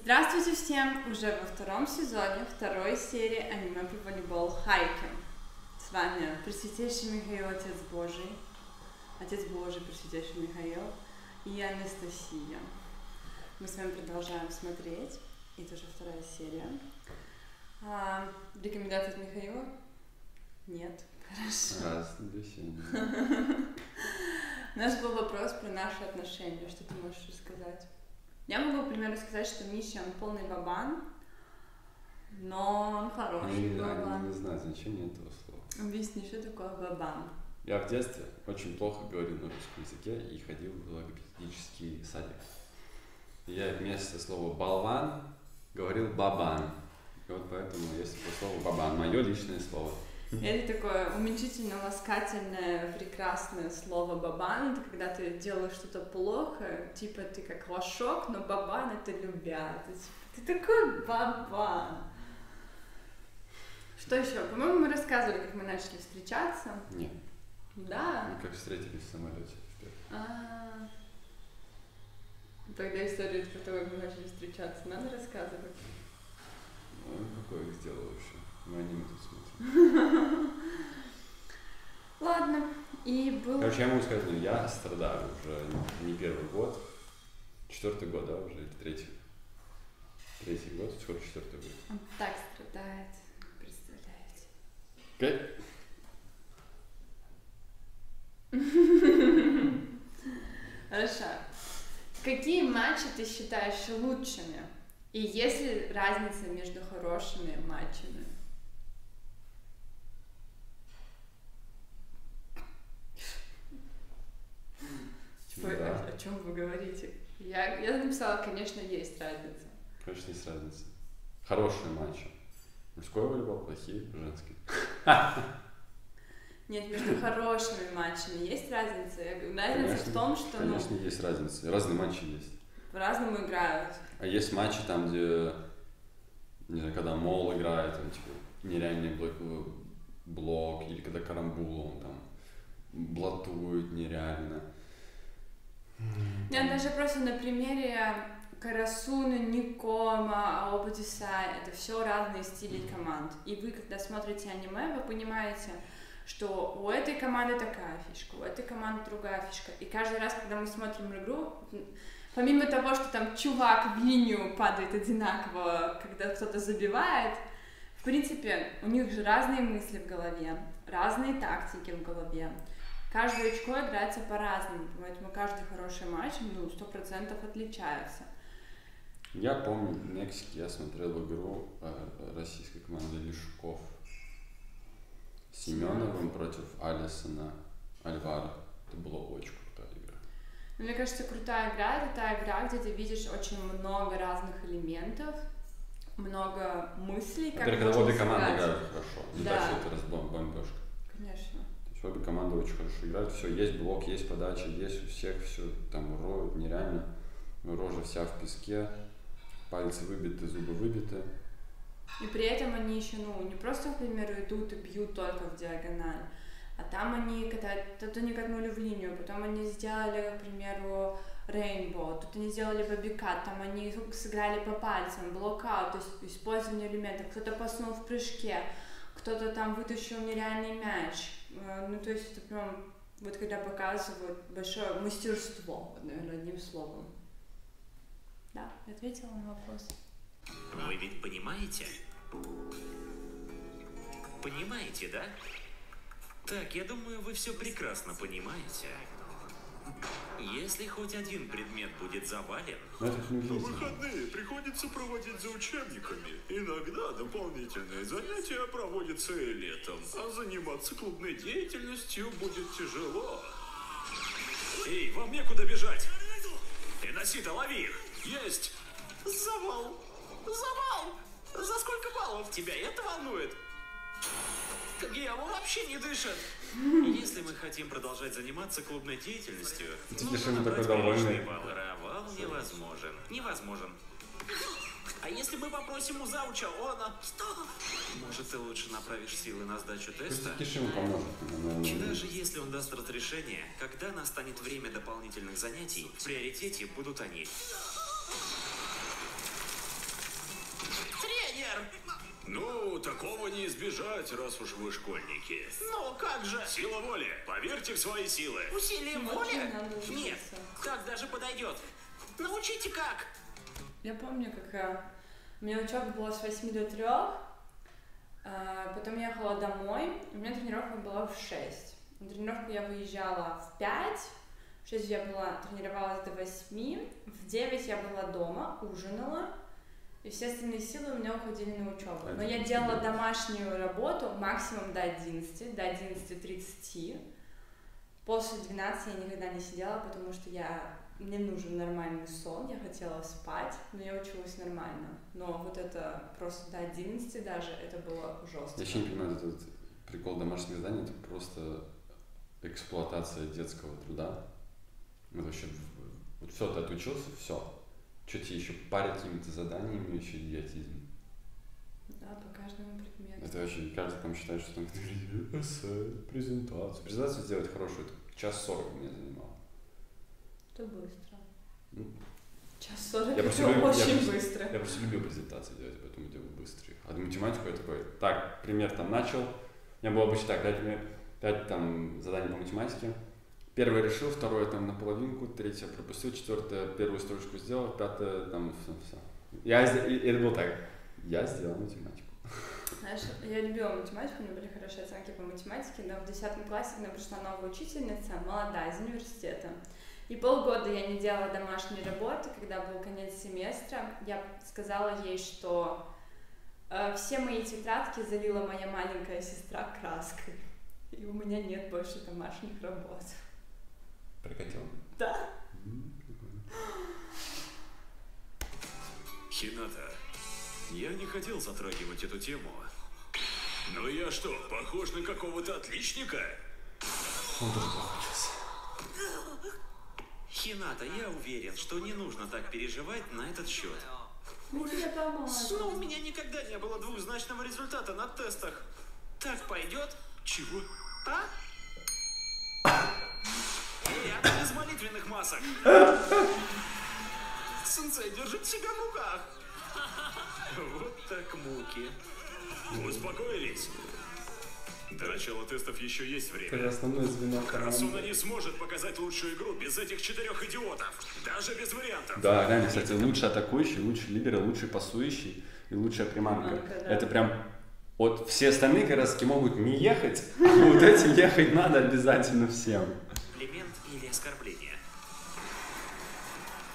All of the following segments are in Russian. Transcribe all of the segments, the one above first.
Здравствуйте всем! Уже во втором сезоне второй серии аниме по волейболу Хайкю. С вами Пресвятейший Михаил, Отец Божий, Пресвятейший Михаил и Анастасия. Мы с вами продолжаем смотреть, и это уже вторая серия. Рекомендации от Михаила? Нет. Хорошо. Раз, две серии. У нас был вопрос про наши отношения, что ты можешь рассказать? Я могу, к примеру, сказать, что Миша, он полный бабан, но он хороший бабан. Я не знаю, значение этого слова. Объясни, что такое бабан? Я в детстве очень плохо говорил на русском языке и ходил в логопедический садик. Я вместо слова «болван» говорил «бабан». И вот поэтому есть слово «бабан», мое личное слово. Это такое уменьшительно-ласкательное, прекрасное слово «бабан». Это когда ты делаешь что-то плохо, типа ты как лошок, но бабан — это любя. Ты такой бабан. Что еще? По-моему, мы рассказывали, как мы начали встречаться. Нет. Да. Мы как встретились в самолете. Тогда историю про то, как мы начали встречаться, надо рассказывать? Ну, какое их сделал вообще? Мы аниме тут смотрим. Ладно, и был... Короче, я могу сказать, ну, я страдаю уже не первый год, четвертый год, да, уже, или третий. Третий год, скоро четвертый год. Он так страдает, представляете. Хорошо. Какие матчи ты считаешь лучшими? И есть ли разница между хорошими матчами? Да. О чем вы говорите? Я написала, конечно, есть разница. Конечно, есть разница. Хорошие матчи. Мужской волейбол, плохие, женский. Нет, между хорошими матчами есть разница. Разница в том, что... Конечно, есть разница. Разные матчи есть. По-разному играют. А есть матчи там, где, не знаю, когда Мол играет, там, типа, нереальный блок, или когда Карамбула, он там блатует нереально. Я даже просто на примере Карасуны, Некома, Аоба Джосай, это все разные стили команд. И вы, когда смотрите аниме, вы понимаете, что у этой команды такая фишка, у этой команды другая фишка. И каждый раз, когда мы смотрим игру, помимо того, что там чувак в линию падает одинаково, когда кто-то забивает, в принципе, у них же разные мысли в голове, разные тактики в голове. Каждое очко играется по-разному, поэтому каждый хороший матч, ну, 100% отличается. Я помню, в Мексике я смотрел игру российской команды Лешков с Семеновым против Алисона Альвара. Это была очень крутая игра. Мне кажется, крутая игра — это та игра, где ты видишь очень много разных элементов, много мыслей, как можно. Когда обе команды играют хорошо, не так, что это разбомбежка. Конечно. Обе команды очень хорошо играют, все, есть блок, есть подача, есть у всех, все там роют, нереально, рожа вся в песке, пальцы выбиты, зубы выбиты. И при этом они еще, ну, не просто, к примеру, идут и бьют только в диагональ, а там они катают, тут они катнули в линию, потом они сделали, к примеру, рейнбоу, тут они сделали бобикат, там они сыграли по пальцам, блокаут, то есть использование элементов, кто-то паснул в прыжке, кто-то там вытащил нереальный мяч. Ну, то есть это прям, вот когда показывают, большое мастерство, вот, наверное, одним словом. Да, ответила на вопрос. Вы ведь понимаете? Понимаете, да? Так, я думаю, вы все прекрасно понимаете. Если хоть один предмет будет завален, то выходные приходится проводить за учебниками. Иногда дополнительные занятия проводятся и летом, а заниматься клубной деятельностью будет тяжело. Эй, вам некуда бежать! Иноси-то, лови их! Есть! Завал! Завал! За сколько баллов тебя это волнует? Гео вообще не дышит. Если мы хотим продолжать заниматься клубной деятельностью, нужно набрать приличные баллы. Провал невозможен. Невозможен. А если мы попросим у зауча, что? Может, ты лучше направишь силы на сдачу теста? Даже если он даст разрешение, когда настанет время дополнительных занятий, в приоритете будут они. Ну, такого не избежать, раз уж вы школьники. Ну, как же? Сила воли. Поверьте в свои силы. Усилием воли? Нет, так даже подойдет. Научите как. Я помню, как у меня учеба была с 8 до 3, потом я ехала домой, у меня тренировка была в 6. На тренировку я выезжала в 5, в 6 я тренировалась до 8, в 9 я была дома, ужинала, и все остальные силы у меня уходили на учебу. Но я делала домашнюю работу максимум до 11, до 11:30. После 12 я никогда не сидела, потому что мне нужен нормальный сон, я хотела спать, но я училась нормально. Но вот это просто до 11 даже, это было жестко. Я еще не понимаю, этот прикол домашних заданий, это просто эксплуатация детского труда. Вот вообще, вот все, ты отучился, все. Что тебе еще парить какими-то заданиями, еще идиотизм? Да, по каждому предмету. Это вообще каждый там считает, что там презентацию. Презентацию сделать хорошую, это 1:40 мне занимало. Это быстро. 1:40 это очень быстро. Я просто любил презентации делать, поэтому делал быстрые. А математику я такой, так, пример там начал. У меня было обычно так, пять там заданий по математике. Первое решил, второе там наполовинку, третье пропустил, четвертое первую строчку сделал, пятое там все. Это было так. Я сделал математику. Знаешь, я любила математику, у меня были хорошие оценки по математике, но в 10 классе мне пришла новая учительница, молодая, из университета. И полгода я не делала домашней работы, когда был конец семестра, я сказала ей, что все мои тетрадки залила моя маленькая сестра краской, и у меня нет больше домашних работ. Прокатила? Да. Хината, я не хотел затрагивать эту тему, но я что, похож на какого-то отличника? Он тоже похож. Хината, я уверен, что не нужно так переживать на этот счет. Но у меня никогда не было двухзначного результата на тестах. Так пойдет? Чего? А? Я без молитвенных масок. Сенсей держит себя в руках. Вот так муки. Успокоились? До начала тестов еще есть время. Карасуна не сможет показать лучшую игру без этих 4 идиотов. Даже без вариантов. Да, реально, кстати, лучший атакующий, лучший лидер, лучший пасующий и лучшая приманка. Да. Это прям... Вот все остальные караски могут не ехать, а вот этим ехать надо обязательно всем. Комплимент или оскорбление?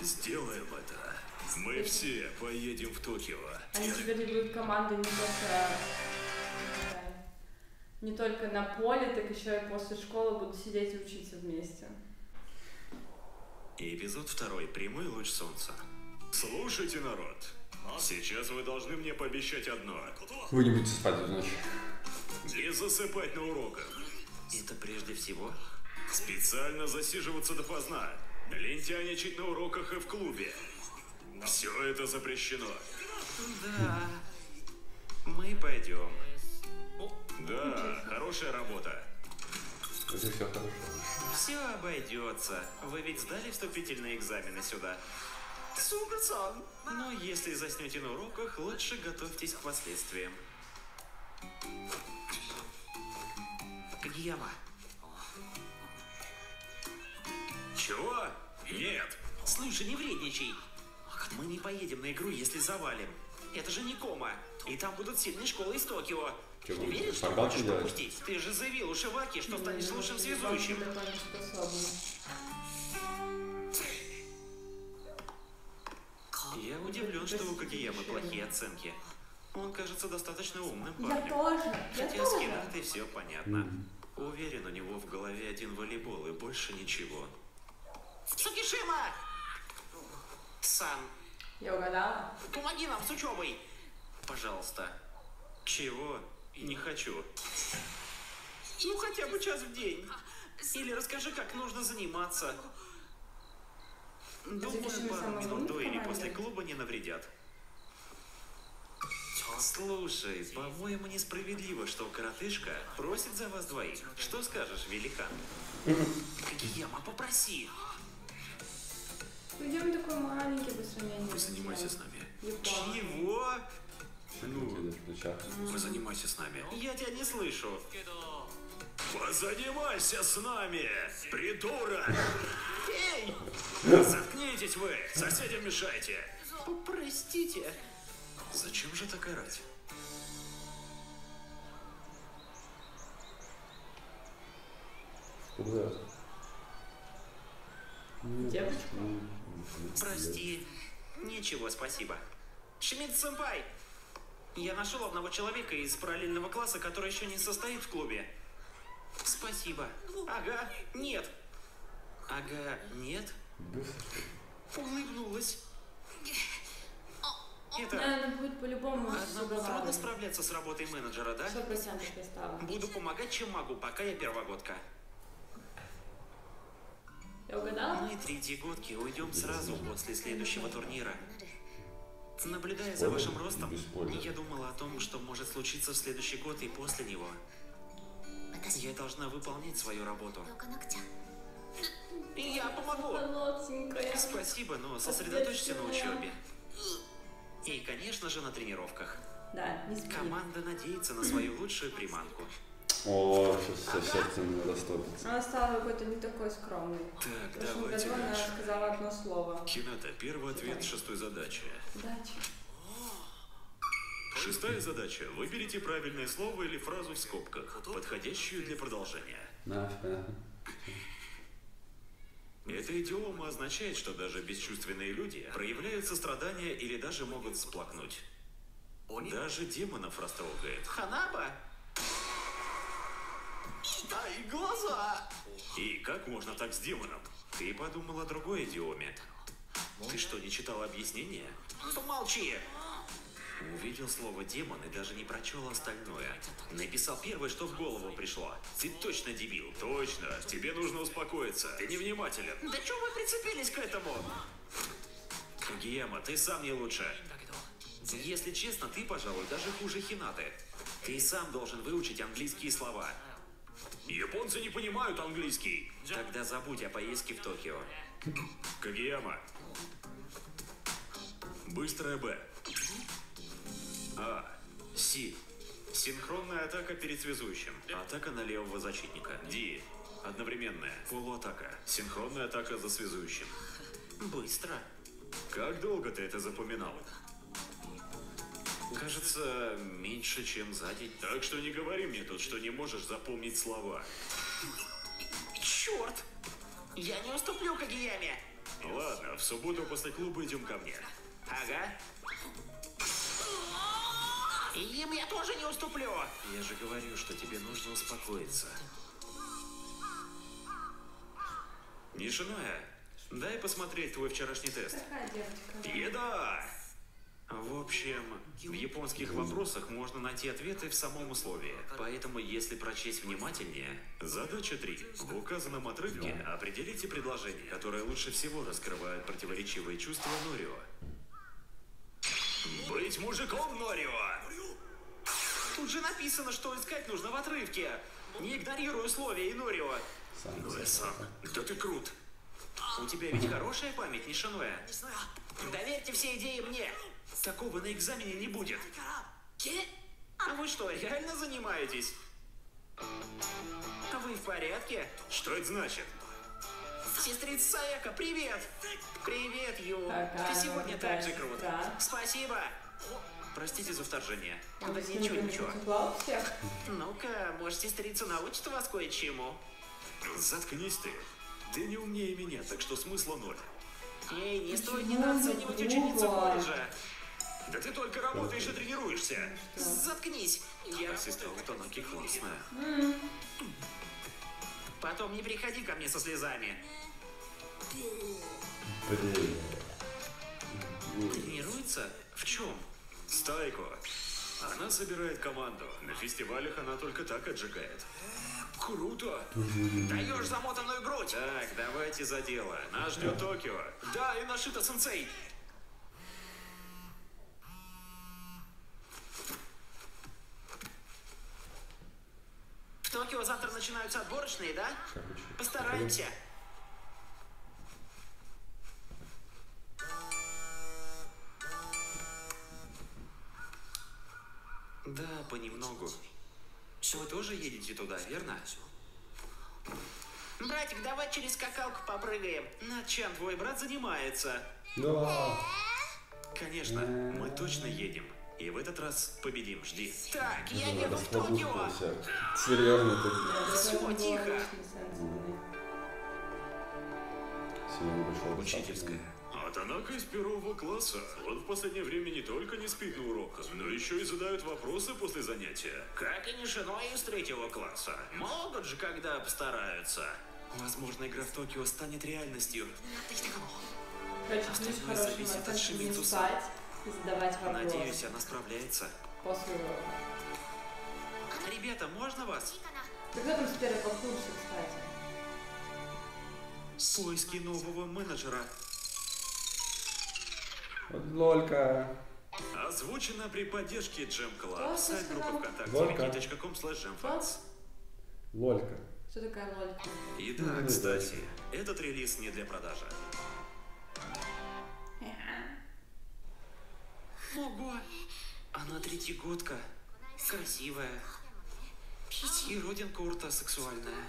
Сделаем это. Мы все поедем в Токио. Они теперь идут команды не только... Не только на поле, так еще и после школы будут сидеть и учиться вместе. Эпизод 2. Прямой луч солнца. Слушайте, народ. Сейчас вы должны мне пообещать одно. Вы не будете спать эту ночь. Не засыпать на уроках. Это прежде всего. Специально засиживаться допоздна. Лентяничать на уроках и в клубе. Все это запрещено. Да. Мы пойдем. Да, хорошая работа. Все хорошо. Все обойдется. Вы ведь сдали вступительные экзамены сюда. Суга-сан. Но если заснете на уроках, лучше готовьтесь к последствиям. Кагияма. Чего? Нет. Слушай, не вредничай. Мы не поедем на игру, если завалим. Это же Некома. И там будут сильные школы из Токио. Ты веришь, что хочешь пропустить? Ты же заявил Ушиваке, что станешь лучшим связующим. Я удивлен, что у Кагиямы плохие оценки. Он кажется достаточно умным парнем. Я тоже. Хотя с Хинатой все понятно. Уверен, у него в голове один волейбол и больше ничего. Цукишима! Сан. Я угадала. Помоги нам с учебой. Пожалуйста. Чего? Не хочу. Ну хотя бы час в день. Или расскажи, как нужно заниматься. Думаю, пару минут до или после клуба не навредят. Слушай, по-моему, несправедливо, что коротышка просит за вас двоих. Что скажешь, великан? Кагияма, попроси. Идем такой маленький, быстрее. Вы занимайтесь с нами. Чего? Ну, уча. Позанимайся с нами. Я тебя не слышу. Позанимайся с нами, придурок! Эй! Заткнитесь вы! Соседям мешайте! Простите. Зачем же так орать? Да. Девочку? Прости. Ничего, спасибо. Шимидзу-сэмпай! Я нашел одного человека из параллельного класса, который еще не состоит в клубе. Спасибо. Ага, нет. Ага, нет. Улыбнулась. Это... Надо будет по-любому. Трудно справляться с работой менеджера, да? 100% буду помогать, чем могу, пока я первогодка. Я угадала? Мы третьегодки уйдем сразу после следующего турнира. Наблюдая за вашим ростом, я думала о том, что может случиться в следующий год и после него. Я должна выполнять свою работу. Я помогу. Спасибо, но сосредоточься на учебе. И, конечно же, на тренировках. Да, команда надеется на свою лучшую приманку. О, сейчас сердце не растопится. Она стала какой-то не такой скромной. Так, давайте дальше. Она сказала одно слово. Хината, первый ответ шестой задачи. Шестая задача. Выберите правильное слово или фразу в скобках, подходящую для продолжения. Эта идиома означает, что даже бесчувственные люди проявляют сострадание или даже могут всплакнуть. Даже демонов растрогает. Ханаба? Ай, глаза! И как можно так с демоном? Ты подумал о другой идиоме. Ты что, не читал объяснение? Помолчи! Увидел слово «демон» и даже не прочел остальное. Написал первое, что в голову пришло. Ты точно дебил. Точно. Тебе нужно успокоиться. Ты невнимателен. Да чё вы прицепились к этому? Гияма, ты сам не лучше. Если честно, ты, пожалуй, даже хуже Хинаты. Ты сам должен выучить английские слова. Японцы не понимают английский. Тогда забудь о поездке в Токио. Кагияма. Быстрая Б. А. Си. Синхронная атака перед связующим. Атака на левого защитника. Ди. Одновременная. Полуатака. Синхронная атака за связующим. Быстро. Как долго ты это запоминал? Кажется, меньше, чем за день. Так что не говори мне тут, что не можешь запомнить слова. Черт! Я не уступлю Кагияме. Ладно, в субботу после клуба идем ко мне. Ага. И им я тоже не уступлю. Я же говорю, что тебе нужно успокоиться. Нишиная, дай посмотреть твой вчерашний тест. Еда! В общем, в японских вопросах можно найти ответы в самом условии. Поэтому, если прочесть внимательнее... Задача 3. В указанном отрывке определите предложение, которое лучше всего раскрывает противоречивые чувства Норио. Быть мужиком, Норио! Тут же написано, что искать нужно в отрывке. Не игнорируй условия, Инорио. Сам. Да ты крут. У тебя ведь хорошая память, Нишиноя. Доверьте все идеи мне. Такого на экзамене не будет. А вы что, реально занимаетесь? А вы в порядке? Что это значит? Сестрица Саяка, привет! Привет, Ю. Ты сегодня так же круто. Да. Спасибо. Простите за вторжение. Да ничего. Ну-ка, может, сестрица научит вас кое-чему? Заткнись ты. Ты не умнее меня, так что смысла ноль. Эй, не стоит недооценивать ученицу колледжа. Да ты только работаешь и тренируешься. Заткнись. Я сестра Утаноки классная. Потом не приходи ко мне со слезами. Тренируется? В чем? Стайко. Она собирает команду. На фестивалях она только так отжигает. Круто! Даешь замотанную грудь! Так, давайте за дело. Нас ждет Токио. Да, и Нашита сенсей. В Токио завтра начинаются отборочные, да? Постараемся. Да, понемногу. Вы тоже едете туда, верно? Братик, давай через скакалку попрыгаем. Над чем твой брат занимается? Да. Конечно, мы точно едем. И в этот раз победим, жди. Так, я еду в Токио. Серьезно ты. Все, тихо. Учительская. А Танака из первого класса. Он в последнее время не только не спит на уроках, но еще и задают вопросы после занятия. Как и Нишино из третьего класса. Могут же, когда постараются. Возможно, игра в Токио станет реальностью. Остальное зависит от Шимидзу. Надеюсь, она справляется. После урока. Ребята, можно вас? Ты кто там теперь похудше, кстати? Поиски нового менеджера. Лолька. Озвучено при поддержке Джем Клаб. Сайт группы ВКонтакте. Лолька. Что такое лолька? И да, кстати, этот релиз не для продажи. Ого! Она третьегодка. Красивая. И родинка у рта сексуальная.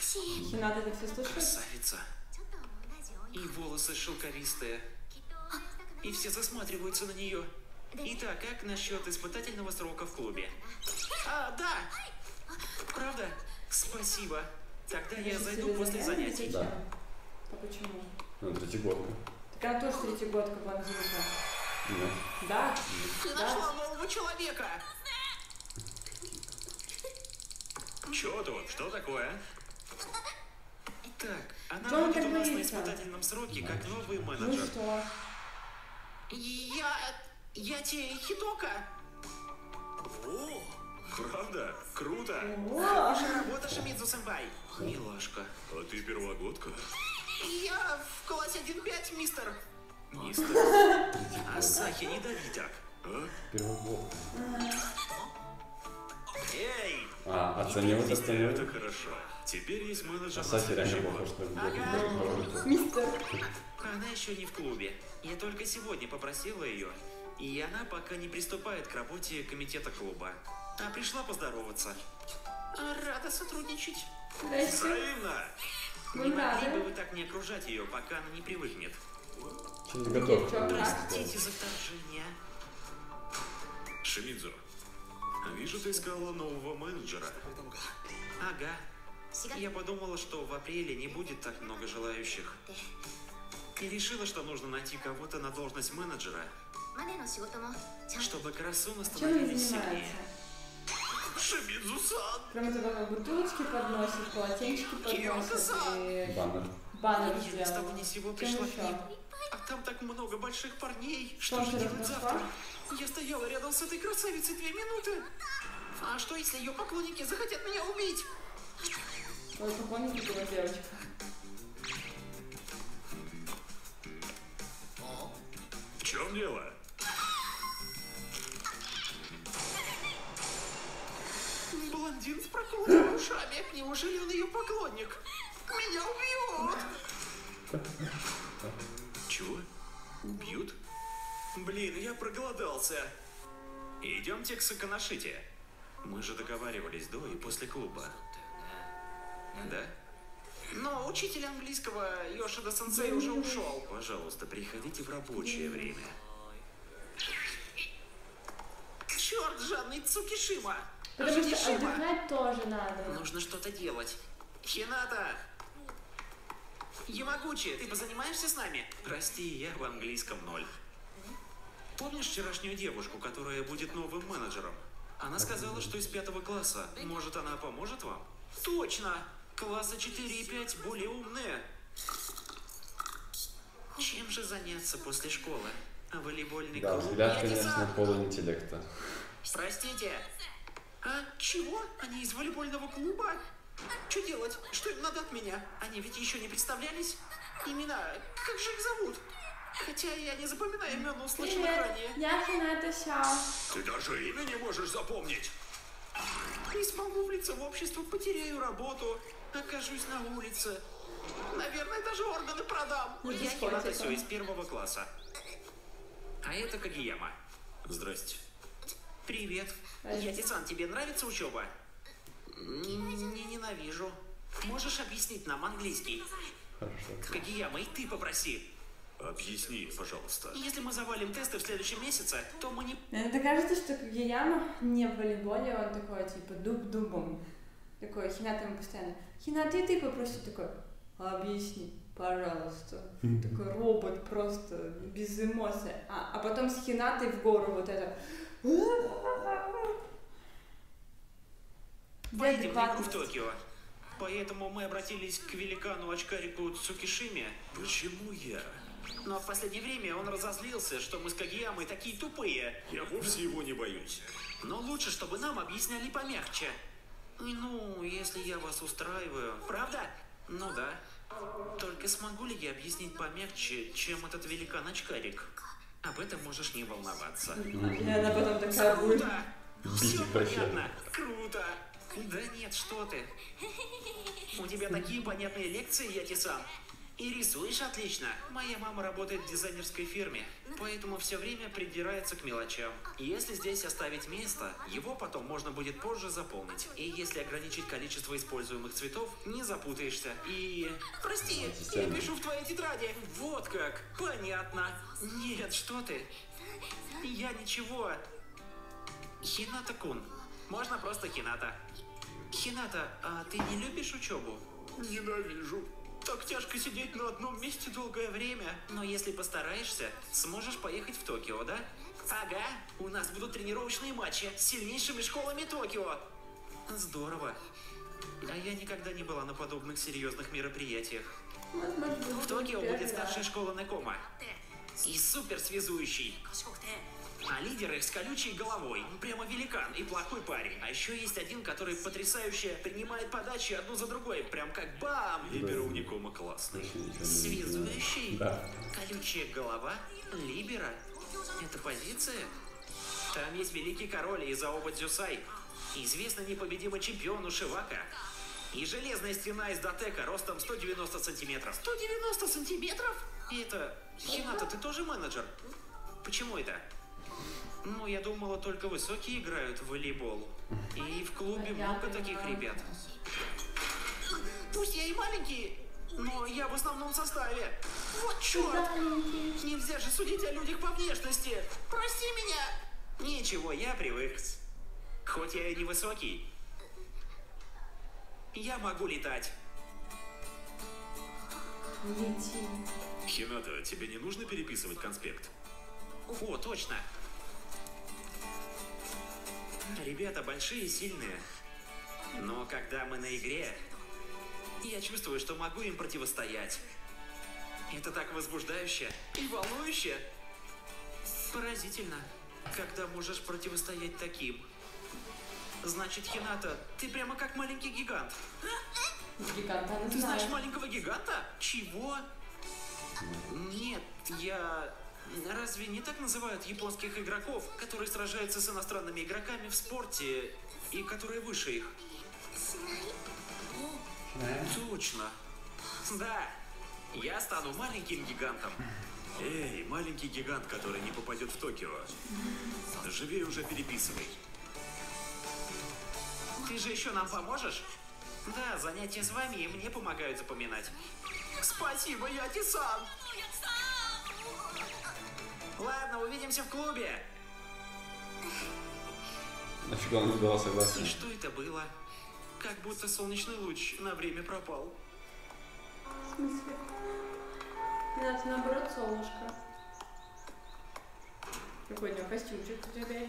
Хината, ты все слушаешь? Красавица. И волосы шелковистые. И все засматриваются на нее. Итак, как насчет испытательного срока в клубе? А, да! Правда? Спасибо. Тогда я зайду после занятий. Да. А почему? Ну, третьегодка. Так она тоже третьегодка, по-моему. Да? Ты нашла нового человека! Чё тут? Что такое? Так, она будет у нас на испытательном сроке, как новый менеджер. Ну что? Я тебе Хидока. О, правда? Круто. Хорошая работа, Шимидзу-сэмпай. Милашка. А ты первогодка? Я в классе 1-5, мистер. Мистер? Асахи, не дави так. А? Первогодка. Эй! А, оценивают остальные. Это хорошо. Теперь есть менеджер. Асахи реально плохо, что мистер. Она еще не в клубе. Я только сегодня попросила ее. И она пока не приступает к работе комитета клуба. А пришла поздороваться. Рада сотрудничать. Взаимно! Не могли бы вы так не окружать ее, пока она не привыкнет. Чем-то готов. Простите за вторжение. Шимидзу. Вижу, ты искала нового менеджера. Ага. Я подумала, что в апреле не будет так много желающих. И решила, что нужно найти кого-то на должность менеджера, чтобы Карасуна становились сильнее. Шимидзу-сан! Прям это бутылочки подносит, полотенчики подносит и... Баннер. Баннер сделала. Я с того ни сего пришла к ним. А там так много больших парней. Что же делать завтра? Я стояла рядом с этой красавицей 2 минуты. А что, если ее поклонники захотят меня убить? Ой, поклонники была девочка. В чем дело? Блондин с проколотыми ушами. Неужели он ее поклонник? Меня убьет! Чего? Бьют? Блин, я проголодался. Идемте к Саконошите. Мы же договаривались до и после клуба. Да? Но учитель английского Йошида-сенсей уже ушел. Пожалуйста, приходите в рабочее время. Черт, жадный Цукишима! Потому что отдыхать тоже надо. Нужно что-то делать. Хината! Ямагучи, ты позанимаешься с нами? Прости, я в английском 0. Помнишь вчерашнюю девушку, которая будет новым менеджером? Она сказала, что из 5 класса. Может, она поможет вам? Точно! Классы 4 и 5 более умные. Чем же заняться после школы? Волейбольный клуб? Да, взгляд, конечно, полон интеллекта. Простите. А чего? Они из волейбольного клуба? Что делать? Что им надо от меня? Они ведь еще не представлялись. Имена. Как же их зовут? Хотя я не запоминаю имен, услышала ранее. Я Хината Сяо. Ты даже имя не можешь запомнить. Не смогу влиться в общество, потеряю работу. Окажусь на улице. Наверное, даже органы продам. Я Хината Сяо из 1 класса. А это Кагияма. Здрасте. Привет. Ятицан, тебе нравится учеба? Не ненавижу. Можешь объяснить нам английский? Кагияма, и ты попроси. Объясни, пожалуйста. Если мы завалим тесты в следующем месяце, то мы не... Мне кажется, что Кагияма не в волейболе, он такой, типа, дуб-дубом. Такой, Хината ему постоянно. Хината, и ты попроси, такой, объясни, пожалуйста. Такой робот просто, без эмоций. А потом с Хинатой в гору вот это... Поедем на игру в Токио. Поэтому мы обратились к великану-очкарику Цукишиме. Почему я? Но в последнее время он разозлился, что мы с Кагиямой такие тупые. Я вовсе его не боюсь. Но лучше, чтобы нам объясняли помягче. Ну, если я вас устраиваю. Правда? Ну да. Только смогу ли я объяснить помягче, чем этот великан-очкарик? Об этом можешь не волноваться. И она потом такая... Круто! Все понятно! Круто! Да нет, что ты. У тебя такие понятные лекции, Яти-сан. И рисуешь отлично. Моя мама работает в дизайнерской фирме, поэтому все время придирается к мелочам. Если здесь оставить место, его потом можно будет позже заполнить. И если ограничить количество используемых цветов, не запутаешься. И... Прости, я пишу в твоей тетради. Вот как. Понятно. Нет, что ты. Я ничего. Хината-кун. Можно просто Хината. Хината, а ты не любишь учебу? Ненавижу. Так тяжко сидеть на одном месте долгое время. Но если постараешься, сможешь поехать в Токио, да? Ага, у нас будут тренировочные матчи с сильнейшими школами Токио. Здорово. А я никогда не была на подобных серьезных мероприятиях. В Токио будет старшая школа Некома. И суперсвязующий. А лидер их с колючей головой. Прямо великан и плохой парень. А еще есть один, который потрясающе принимает подачи одну за другой. Прям как бам! Либеро у Некома классный. Связующий. Да. Колючая голова. Либеро. Это позиция? Там есть великий король из Аоба Джосай. Известный непобедимый чемпион Ушивака. И железная стена из Датека ростом 190 сантиметров. 190 сантиметров? И это... Хината, ты тоже менеджер? Почему это? Ну, я думала, только высокие играют в волейбол. И в клубе много таких ребят. Пусть я и маленький, но я в основном составе. Вот черт! Нельзя же судить о людях по внешности. Прости меня! Ничего, я привык. Хоть я и невысокий, я могу летать. Лети. Хината, тебе не нужно переписывать конспект? О, точно. Ребята большие и сильные, но когда мы на игре, я чувствую, что могу им противостоять. Это так возбуждающе и волнующе. Поразительно, когда можешь противостоять таким. Значит, Хината, ты прямо как маленький гигант. Ты знаешь маленького гиганта? Чего? Нет, я... Разве не так называют японских игроков, которые сражаются с иностранными игроками в спорте и которые выше их? Точно. Да, я стану маленьким гигантом. Эй, маленький гигант, который не попадет в Токио. Живей уже переписывай. Ты же еще нам поможешь? Да, занятия с вами и мне помогают запоминать. Спасибо, Яти-сан! Ладно, увидимся в клубе. Нафига он не была согласна? И что это было? Как будто солнечный луч на время пропал. В смысле? Нет, наоборот, солнышко. Какой у него костюмчик у тебя?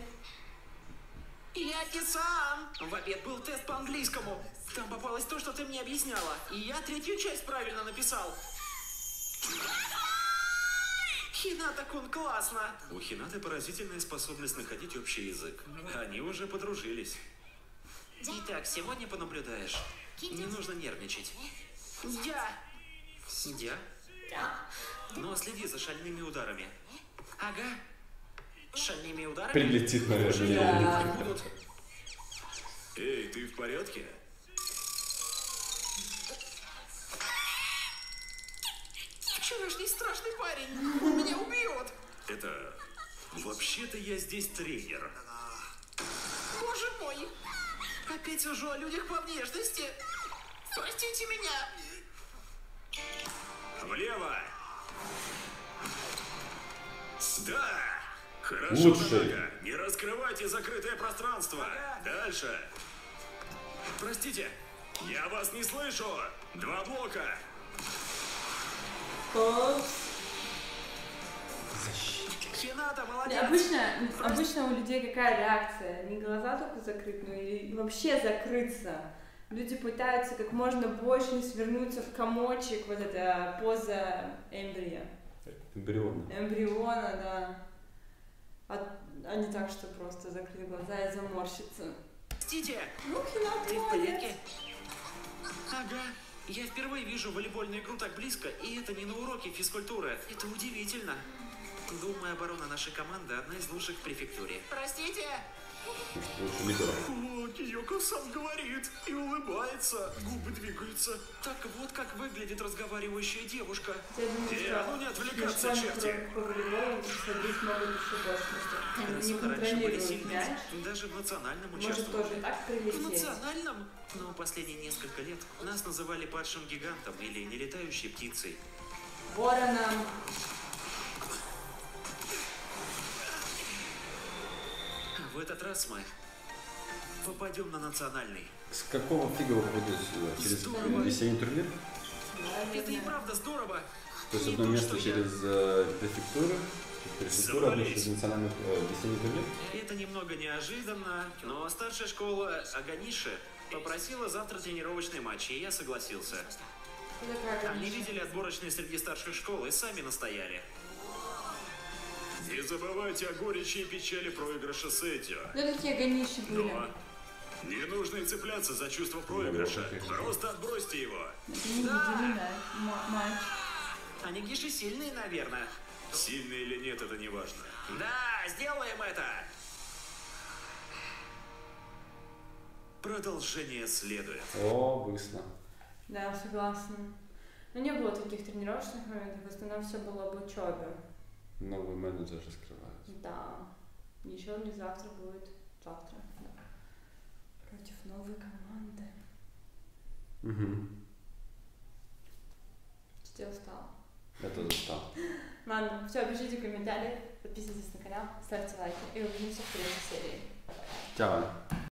Яти-сан! В обед был тест по английскому. Там попалось то, что ты мне объясняла. И я третью часть правильно написал. Хината-кун, классно! У Хинаты поразительная способность находить общий язык. Они уже подружились. Итак, сегодня понаблюдаешь. Не нужно нервничать. Я? Но следи за шальными ударами. Ага. Шальными ударами? Прилетит, наверное. Эй, ты в порядке? Вчерашний страшный парень, он меня убьет. Это... Вообще-то я здесь тренер. Боже мой! Опять сужу о людях по внешности. Простите меня. Влево. Да. Хорошо, Датека. Не раскрывайте закрытое пространство. Дальше. Простите. Я вас не слышу. 2 блока. Хината, молодец. Обычно у людей какая реакция? Не глаза только закрыть, но и вообще закрыться. Люди пытаются как можно больше свернуться в комочек, вот эта поза эмбриона, да. А не так, что просто закрыть глаза и заморщиться. Простите, ну, Хината, ты в порядке? Ага. Я впервые вижу волейбольную игру так близко, и это не на уроке физкультуры. Это удивительно. Думаю, оборона нашей команды одна из лучших в префектуре. Простите! О, Киёко-сан говорит и улыбается, губы двигаются. Так вот как выглядит разговаривающая девушка. Ну не отвлекаться, черти! Карасуна раньше были сильнее, даже в национальном участвовали. В национальном? Но последние несколько лет нас называли падшим гигантом или нелетающей птицей. Вороном! В этот раз мы попадем на национальный. С какого фига вы попадете сюда? Через весенний турнир? Это и правда здорово. То есть одно место через префектуру, префектура, одно через национальный весенний турнир? Это немного неожиданно, но старшая школа Аганиши попросила завтра тренировочный матч, и я согласился. Они видели отборочные среди старших школ и сами настояли. Не забывайте о горечи и печали проигрыша Сетио. Да такие Аганиши были. Не нужно цепляться за чувство проигрыша. Просто отбросьте его. Да. Аганиши сильные, наверное. Сильные или нет, это не важно. Да, сделаем это. Продолжение следует. О, быстро. Да, согласна. Но не было таких тренировочных моментов, в основном все было об учебе. Новый менеджер раскрывается. Да. Ничего не завтра будет. Завтра. Да. Против новой команды. Угу. Ты устал? Я тоже устал. Ладно, все, пишите комментарии, подписывайтесь на канал, ставьте лайки и увидимся в следующей серии. Чао.